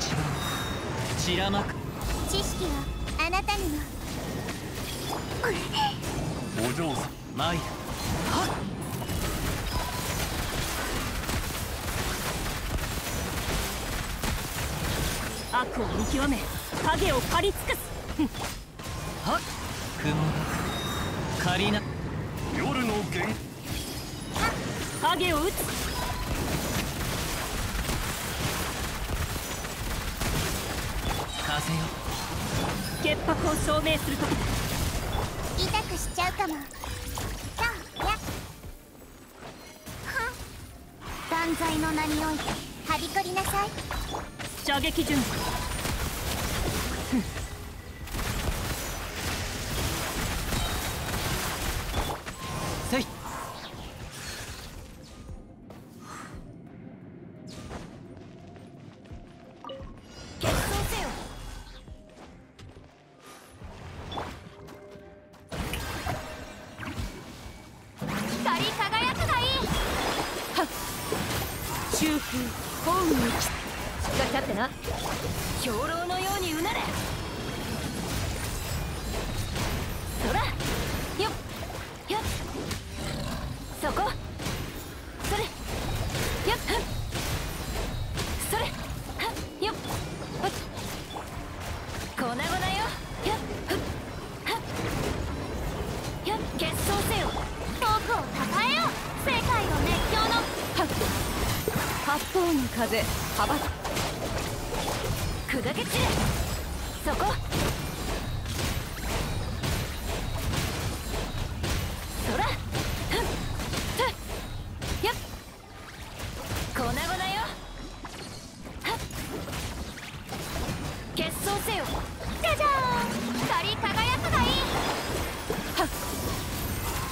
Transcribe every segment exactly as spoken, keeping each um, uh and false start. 一番散らまく知識はあなたにも。お嬢さんマイヤは悪を見極め影を刈り尽くす。はっ雲が刈りな夜の弦影を打つ。風よ潔白を証明するときだ。痛くしちゃうかも。そうや断罪の名においてはびこりなさい。射撃準備。せい。決闘せよ。光り輝くがいい。はっ。中風本に来た。が立ってな兵糧のようにうなれ。そらよっよっそこそれよっそれはっよっ粉々よよっよっ結晶せよ。遠くをたたえよ世界を熱狂のはっ発想に風幅す砕け散る。そこそらやっ粉々よはっ結晶せよ。じゃじゃーん光り輝くがいい。はっ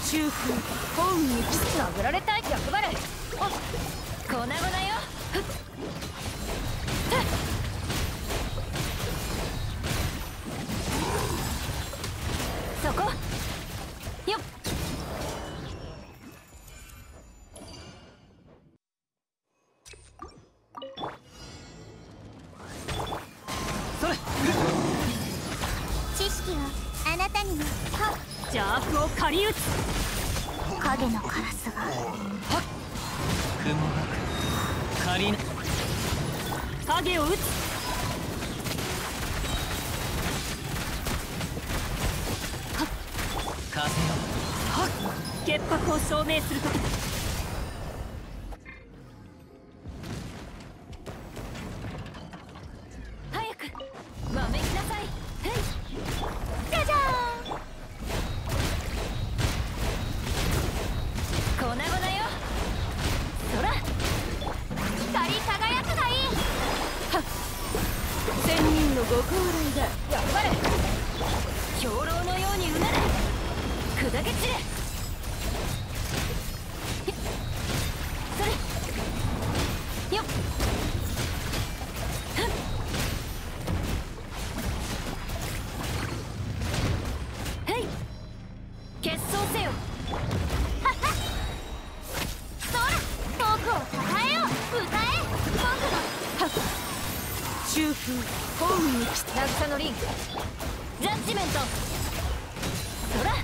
中風幸運にキス殴られたい逆張れ。おっ粉々よはっそこよっそれ知識はあなたにも。邪悪を狩り撃つ影のカラスがはっ雲が狩りな影を撃つ。潔白を証明するときだ。早くわめきなさい。じゃじゃーん粉々よそら光り輝くがいい。はっ仙人のご高齢だやっぱれ兵糧のようにうなれ砕け散れ。中風ホームに来た落下のリンクジャッジメントそら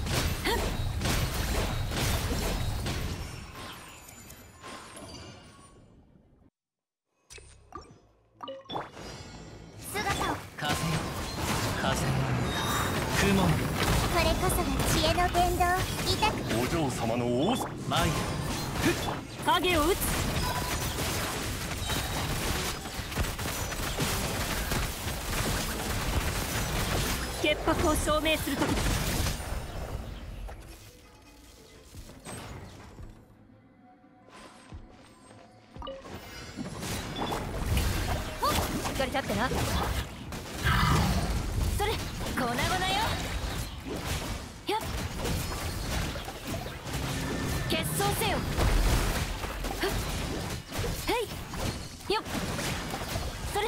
姿を風よ風雲これこそが知恵の伝道。痛くお嬢様の王様前へ影を打つ。潔白を証明するときだ。光り立ってなそれ粉々よやっ結晶せよはいよっそれ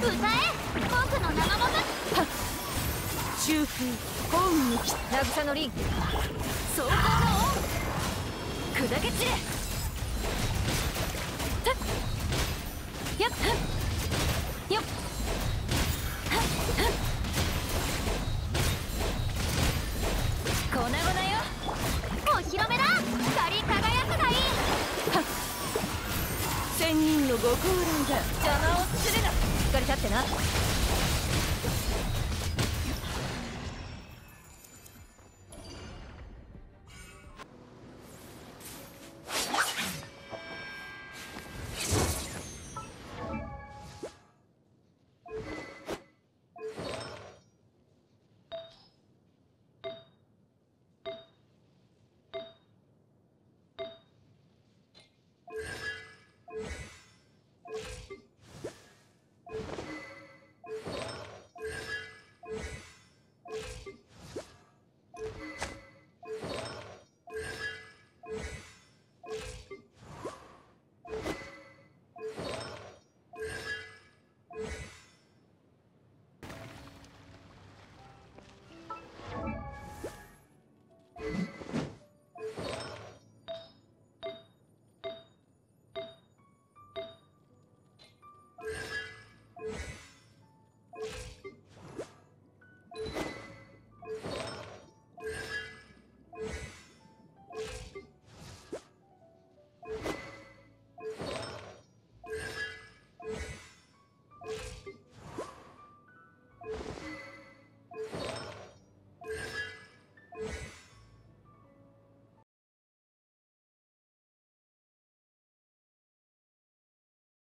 歌え僕の生もと中風幸運に来た渚のリンク走行の王砕け散れ仙人のご高齢だ。邪魔をするな。しっかり立ってな。